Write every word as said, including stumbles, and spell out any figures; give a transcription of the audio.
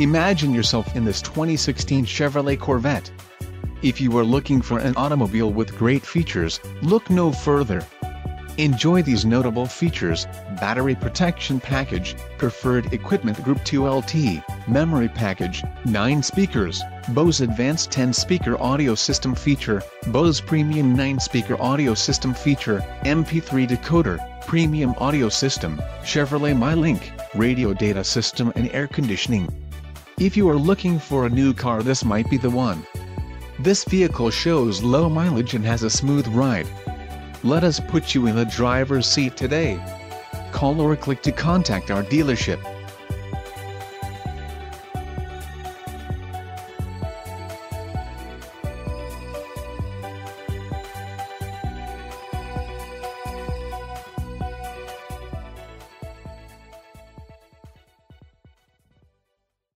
Imagine yourself in this twenty sixteen Chevrolet Corvette. If you are looking for an automobile with great features, look no further. Enjoy these notable features: battery protection package, preferred equipment group two L T, memory package, nine speakers, Bose advanced ten speaker audio system feature, Bose premium nine speaker audio system feature, M P three decoder, premium audio system, Chevrolet MyLink, radio data system and air conditioning. If you are looking for a new car, this might be the one. This vehicle shows low mileage and has a smooth ride. Let us put you in the driver's seat today. Call or click to contact our dealership.